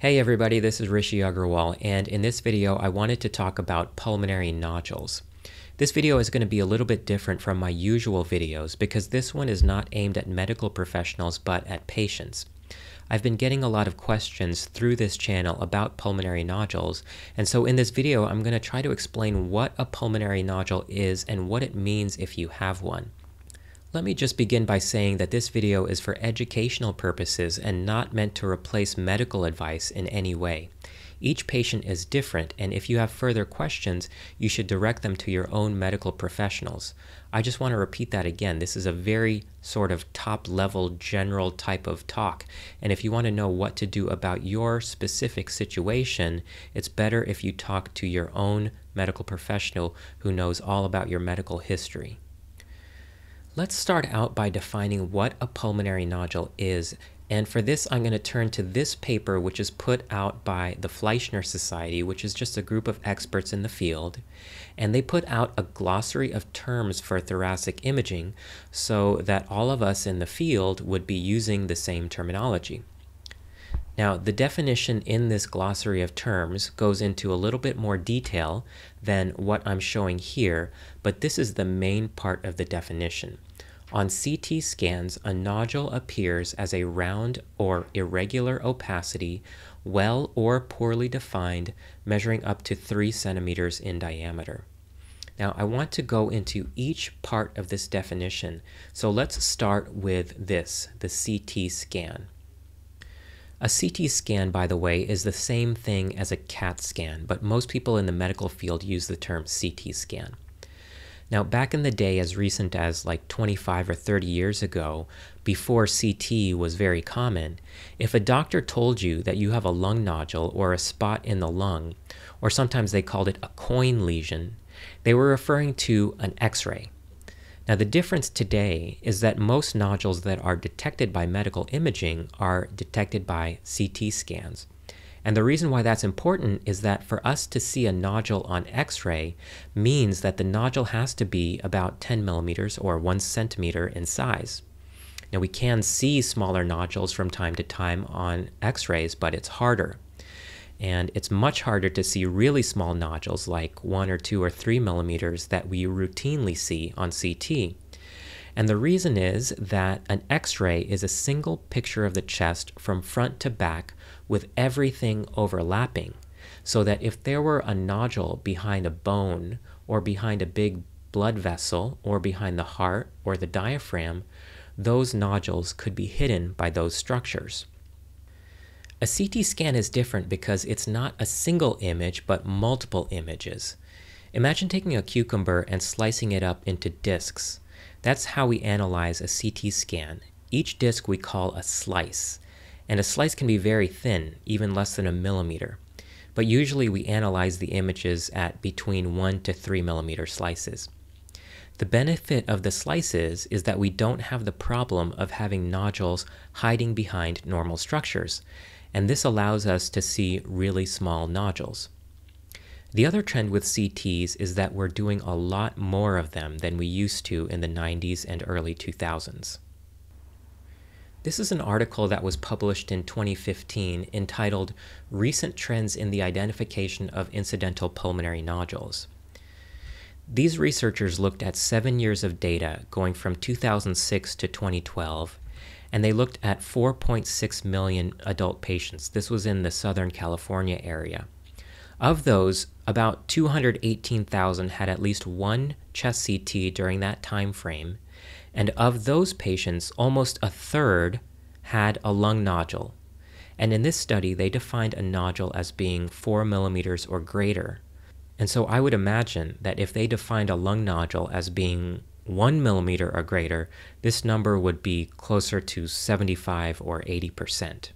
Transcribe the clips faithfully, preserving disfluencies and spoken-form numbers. Hey everybody, this is Rishi Agarwal, and in this video I wanted to talk about pulmonary nodules. This video is going to be a little bit different from my usual videos because this one is not aimed at medical professionals but at patients. I've been getting a lot of questions through this channel about pulmonary nodules, and so in this video I'm going to try to explain what a pulmonary nodule is and what it means if you have one. Let me just begin by saying that this video is for educational purposes and not meant to replace medical advice in any way. Each patient is different, and if you have further questions, you should direct them to your own medical professionals. I just want to repeat that again. This is a very sort of top-level general type of talk, and if you want to know what to do about your specific situation, it's better if you talk to your own medical professional who knows all about your medical history. Let's start out by defining what a pulmonary nodule is, and for this I'm going to turn to this paper, which is put out by the Fleischner Society, which is just a group of experts in the field, and they put out a glossary of terms for thoracic imaging so that all of us in the field would be using the same terminology. Now, the definition in this glossary of terms goes into a little bit more detail than what I'm showing here, but this is the main part of the definition. On C T scans, a nodule appears as a round or irregular opacity, well or poorly defined, measuring up to three centimeters in diameter. Now, I want to go into each part of this definition, so let's start with this, the C T scan. A C T scan, by the way, is the same thing as a CAT scan, but most people in the medical field use the term C T scan. Now, back in the day, as recent as like twenty-five or thirty years ago, before C T was very common, if a doctor told you that you have a lung nodule or a spot in the lung, or sometimes they called it a coin lesion, they were referring to an X-ray. Now, the difference today is that most nodules that are detected by medical imaging are detected by C T scans. And the reason why that's important is that for us to see a nodule on X-ray means that the nodule has to be about ten millimeters or one centimeter in size. Now, we can see smaller nodules from time to time on X-rays, but it's harder. And it's much harder to see really small nodules like one or two or three millimeters that we routinely see on C T. And the reason is that an X-ray is a single picture of the chest from front to back with everything overlapping, so that if there were a nodule behind a bone or behind a big blood vessel or behind the heart or the diaphragm, those nodules could be hidden by those structures. A C T scan is different because it's not a single image, but multiple images. Imagine taking a cucumber and slicing it up into discs. That's how we analyze a C T scan. Each disc we call a slice, and a slice can be very thin, even less than a millimeter. But usually we analyze the images at between one to three millimeter slices. The benefit of the slices is that we don't have the problem of having nodules hiding behind normal structures, and this allows us to see really small nodules. The other trend with C Ts is that we're doing a lot more of them than we used to in the nineties and early two thousands. This is an article that was published in twenty fifteen entitled "Recent Trends in the Identification of Incidental Pulmonary Nodules." These researchers looked at seven years of data going from two thousand six to twenty twelve, and they looked at four point six million adult patients. This was in the Southern California area. Of those, about two hundred eighteen thousand had at least one chest C T during that time frame, and of those patients, almost a third had a lung nodule. And in this study, they defined a nodule as being four millimeters or greater. And so I would imagine that if they defined a lung nodule as being one millimeter or greater, this number would be closer to seventy-five or eighty percent.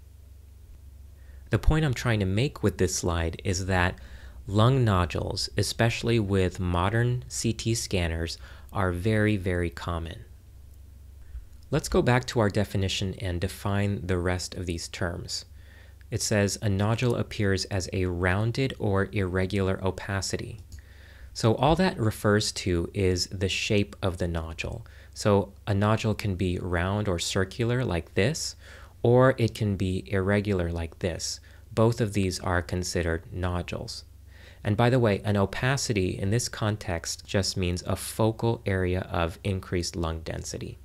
The point I'm trying to make with this slide is that lung nodules, especially with modern C T scanners, are very, very common. Let's go back to our definition and define the rest of these terms. It says a nodule appears as a rounded or irregular opacity. So all that refers to is the shape of the nodule. So a nodule can be round or circular like this, or it can be irregular like this, Both of these are considered nodules. And by the way, an opacity in this context just means a focal area of increased lung density.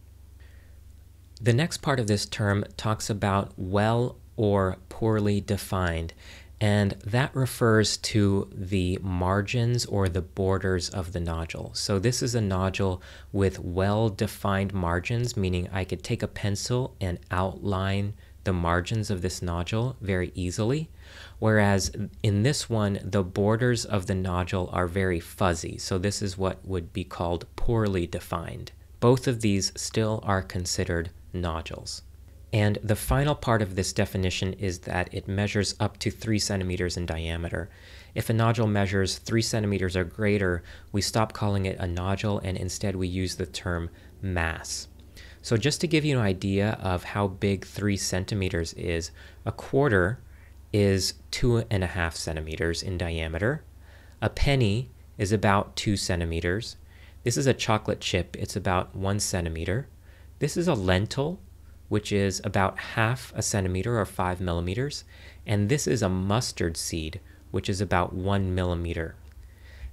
The next part of this term talks about well or poorly defined, and that refers to the margins or the borders of the nodule. So this is a nodule with well-defined margins, meaning I could take a pencil and outline the margins of this nodule very easily, whereas in this one, the borders of the nodule are very fuzzy. So this is what would be called poorly defined. Both of these still are considered nodules. And the final part of this definition is that it measures up to three centimeters in diameter. If a nodule measures three centimeters or greater, we stop calling it a nodule and instead we use the term mass. So just to give you an idea of how big three centimeters is, a quarter is two and a half centimeters in diameter. A penny is about two centimeters. This is a chocolate chip, it's about one centimeter. This is a lentil, which is about half a centimeter or five millimeters. And this is a mustard seed, which is about one millimeter.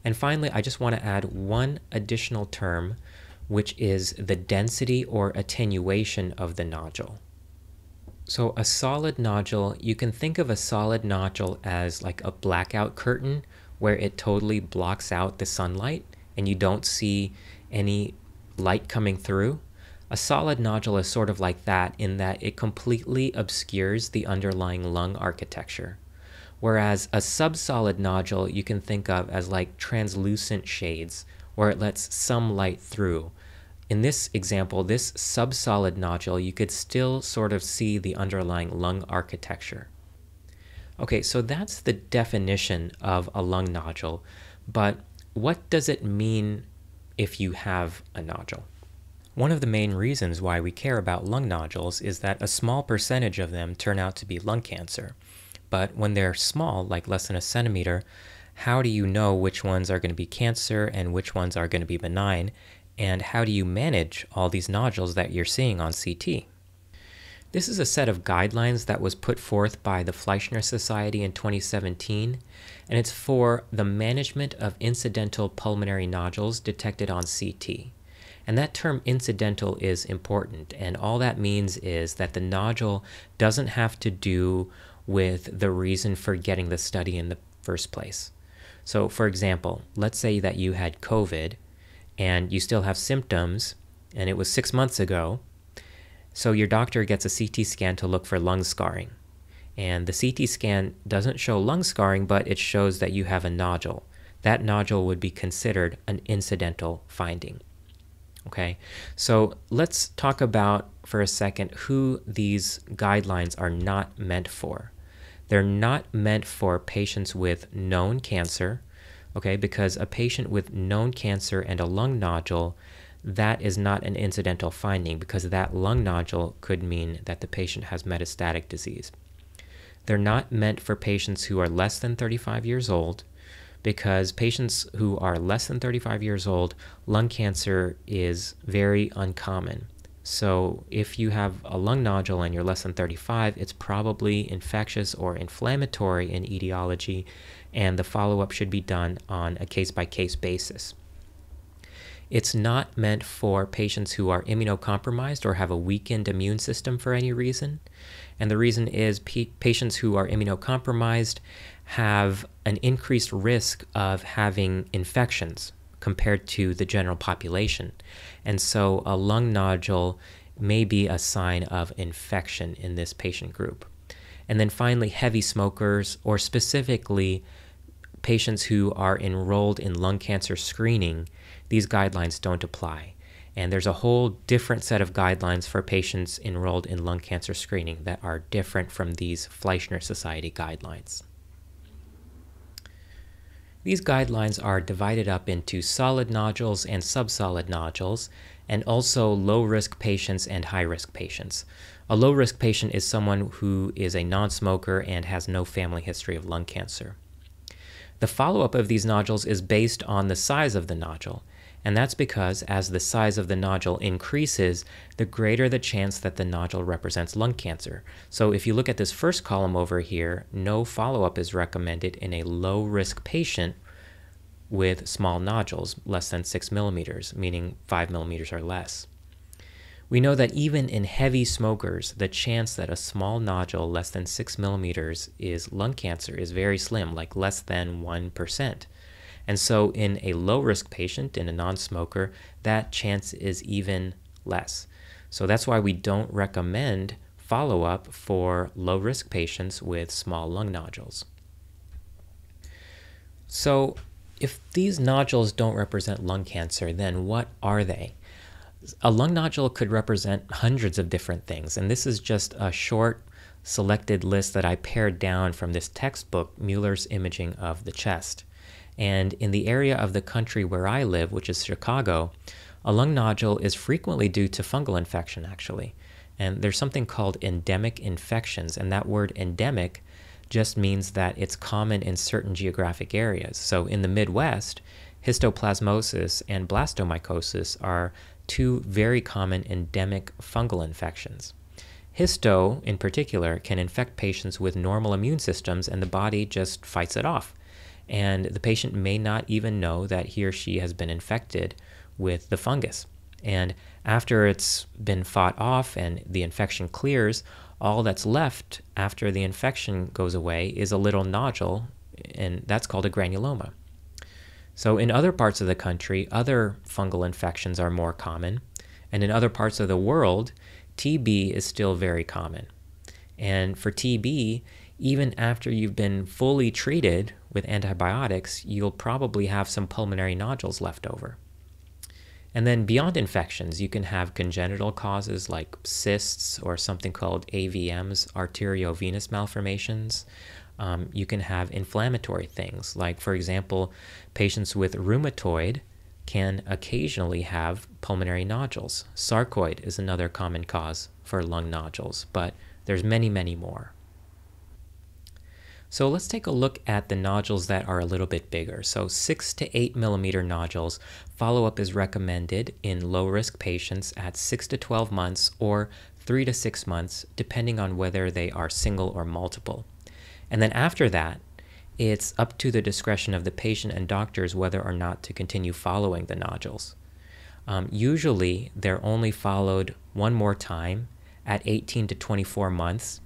And finally, I just want to add one additional term, which is the density or attenuation of the nodule. So a solid nodule, you can think of a solid nodule as like a blackout curtain where it totally blocks out the sunlight and you don't see any light coming through. A solid nodule is sort of like that in that it completely obscures the underlying lung architecture. Whereas a subsolid nodule you can think of as like translucent shades where it lets some light through. In this example, this subsolid nodule, you could still sort of see the underlying lung architecture. Okay, so that's the definition of a lung nodule, but what does it mean if you have a nodule? One of the main reasons why we care about lung nodules is that a small percentage of them turn out to be lung cancer. But when they're small, like less than a centimeter, how do you know which ones are going to be cancer and which ones are going to be benign? And how do you manage all these nodules that you're seeing on C T? This is a set of guidelines that was put forth by the Fleischner Society in twenty seventeen, and it's for the management of incidental pulmonary nodules detected on C T. And that term incidental is important, and all that means is that the nodule doesn't have to do with the reason for getting the study in the first place. So for example, let's say that you had COVID and you still have symptoms and it was six months ago. So your doctor gets a C T scan to look for lung scarring. And the C T scan doesn't show lung scarring, but it shows that you have a nodule. That nodule would be considered an incidental finding. Okay, so let's talk about for a second who these guidelines are not meant for. They're not meant for patients with known cancer, okay, because a patient with known cancer and a lung nodule, that is not an incidental finding because that lung nodule could mean that the patient has metastatic disease. They're not meant for patients who are less than thirty-five years old, because patients who are less than thirty-five years old, lung cancer is very uncommon. So if you have a lung nodule and you're less than thirty-five, it's probably infectious or inflammatory in etiology, and the follow-up should be done on a case-by-case basis. It's not meant for patients who are immunocompromised or have a weakened immune system for any reason. And the reason is patients who are immunocompromised have an increased risk of having infections compared to the general population. And so a lung nodule may be a sign of infection in this patient group. And then finally, heavy smokers, or specifically patients who are enrolled in lung cancer screening, these guidelines don't apply. And there's a whole different set of guidelines for patients enrolled in lung cancer screening that are different from these Fleischner Society guidelines. These guidelines are divided up into solid nodules and subsolid nodules, and also low-risk patients and high-risk patients. A low-risk patient is someone who is a non-smoker and has no family history of lung cancer. The follow-up of these nodules is based on the size of the nodule, and that's because as the size of the nodule increases, the greater the chance that the nodule represents lung cancer. So if you look at this first column over here, no follow-up is recommended in a low-risk patient with small nodules, less than six millimeters, meaning five millimeters or less. We know that even in heavy smokers, the chance that a small nodule less than six millimeters is lung cancer is very slim, like less than one percent. And so in a low-risk patient, in a non-smoker, that chance is even less. So that's why we don't recommend follow-up for low-risk patients with small lung nodules. So if these nodules don't represent lung cancer, then what are they? A lung nodule could represent hundreds of different things, and this is just a short selected list that I pared down from this textbook, Mueller's Imaging of the Chest. And in the area of the country where I live, which is Chicago, a lung nodule is frequently due to fungal infection, actually. And there's something called endemic infections, and that word endemic just means that it's common in certain geographic areas. So in the Midwest, histoplasmosis and blastomycosis are two very common endemic fungal infections. Histo, in particular, can infect patients with normal immune systems, and the body just fights it off. And the patient may not even know that he or she has been infected with the fungus. And after it's been fought off and the infection clears, all that's left after the infection goes away is a little nodule, and that's called a granuloma. So in other parts of the country, other fungal infections are more common, and in other parts of the world, T B is still very common. And for T B, even after you've been fully treated with antibiotics, you'll probably have some pulmonary nodules left over. And then beyond infections, you can have congenital causes like cysts or something called A V Ms, arteriovenous malformations. Um, you can have inflammatory things, like, for example, patients with rheumatoid can occasionally have pulmonary nodules. Sarcoid is another common cause for lung nodules, but there's many, many more. So let's take a look at the nodules that are a little bit bigger. So six to eight millimeter nodules, follow-up is recommended in low-risk patients at six to twelve months or three to six months, depending on whether they are single or multiple. And then after that, it's up to the discretion of the patient and doctors whether or not to continue following the nodules. Um, usually, they're only followed one more time at eighteen to twenty-four months.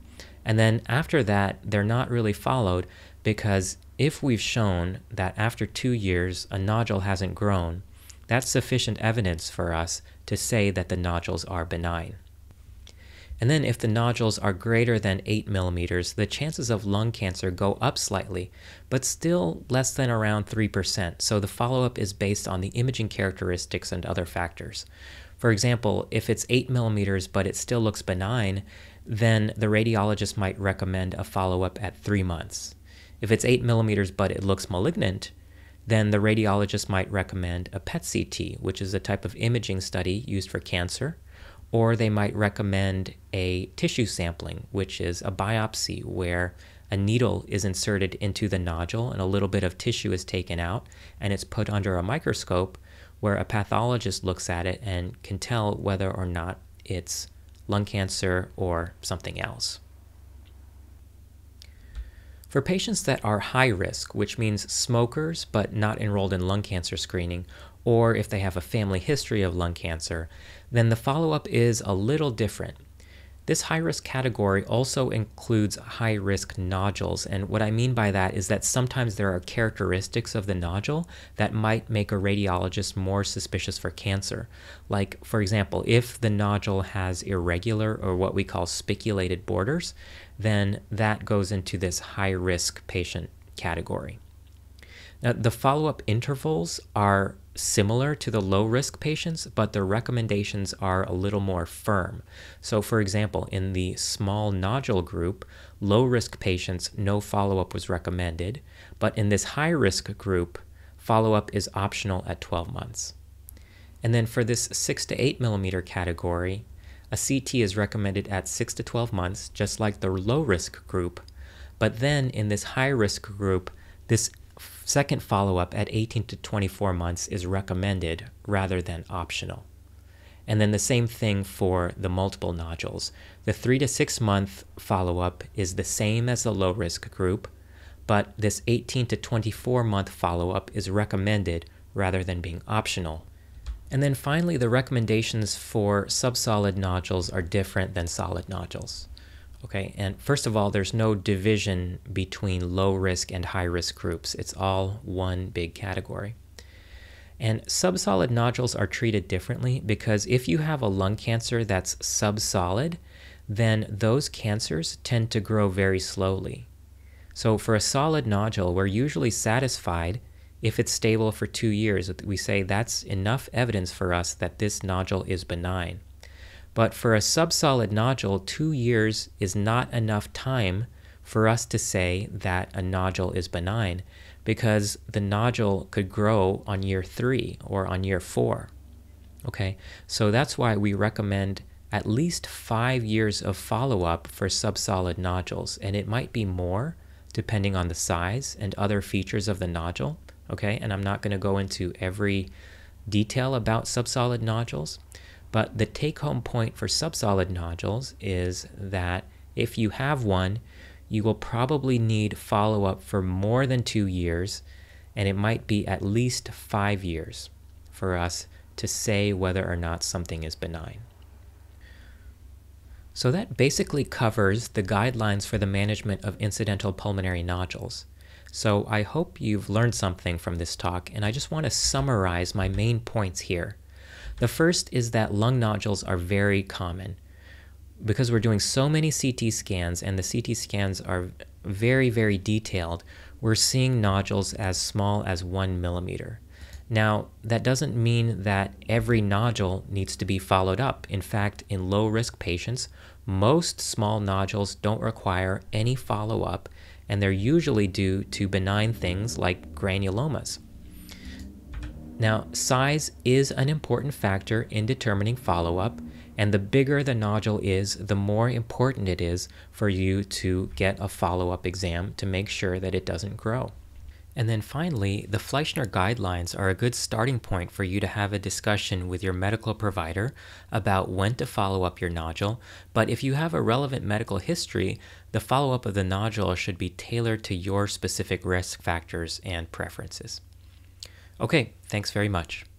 And then after that, they're not really followed because if we've shown that after two years, a nodule hasn't grown, that's sufficient evidence for us to say that the nodules are benign. And then if the nodules are greater than eight millimeters, the chances of lung cancer go up slightly, but still less than around three percent. So the follow-up is based on the imaging characteristics and other factors. For example, if it's eight millimeters, but it still looks benign, then the radiologist might recommend a follow-up at three months. If it's eight millimeters, but it looks malignant, then the radiologist might recommend a P E T C T, which is a type of imaging study used for cancer, or they might recommend a tissue sampling, which is a biopsy where a needle is inserted into the nodule and a little bit of tissue is taken out and it's put under a microscope where a pathologist looks at it and can tell whether or not it's lung cancer or something else. For patients that are high risk, which means smokers but not enrolled in lung cancer screening, or if they have a family history of lung cancer, then the follow-up is a little different. This high-risk category also includes high-risk nodules, and what I mean by that is that sometimes there are characteristics of the nodule that might make a radiologist more suspicious for cancer. Like, for example, if the nodule has irregular or what we call spiculated borders, then that goes into this high-risk patient category. Now, the follow-up intervals are similar to the low-risk patients, but the recommendations are a little more firm. So, for example, in the small nodule group, low-risk patients, no follow-up was recommended, but in this high-risk group, follow-up is optional at twelve months. And then for this six to eight millimeter category, a C T is recommended at six to twelve months, just like the low-risk group, but then in this high-risk group, this second follow-up at eighteen to twenty-four months is recommended rather than optional. And then the same thing for the multiple nodules. The three to six month follow-up is the same as the low-risk group, but this eighteen to twenty-four month follow-up is recommended rather than being optional. And then finally, the recommendations for subsolid nodules are different than solid nodules. Okay, and first of all, there's no division between low-risk and high-risk groups. It's all one big category. And subsolid nodules are treated differently because if you have a lung cancer that's subsolid, then those cancers tend to grow very slowly. So for a solid nodule, we're usually satisfied if it's stable for two years. We say that's enough evidence for us that this nodule is benign. But for a subsolid nodule, two years is not enough time for us to say that a nodule is benign, because the nodule could grow on year three or on year four. Okay, so that's why we recommend at least five years of follow-up for subsolid nodules, and it might be more depending on the size and other features of the nodule. Okay, and I'm not going to go into every detail about subsolid nodules, but the take-home point for subsolid nodules is that if you have one, you will probably need follow-up for more than two years, and it might be at least five years for us to say whether or not something is benign. So that basically covers the guidelines for the management of incidental pulmonary nodules. So I hope you've learned something from this talk, and I just want to summarize my main points here. The first is that lung nodules are very common. Because we're doing so many C T scans, and the C T scans are very, very detailed, we're seeing nodules as small as one millimeter. Now, that doesn't mean that every nodule needs to be followed up. In fact, in low-risk patients, most small nodules don't require any follow-up, and they're usually due to benign things like granulomas. Now, size is an important factor in determining follow-up, and the bigger the nodule is, the more important it is for you to get a follow-up exam to make sure that it doesn't grow. And then finally, the Fleischner guidelines are a good starting point for you to have a discussion with your medical provider about when to follow up your nodule. But if you have a relevant medical history, the follow-up of the nodule should be tailored to your specific risk factors and preferences. Okay, thanks very much.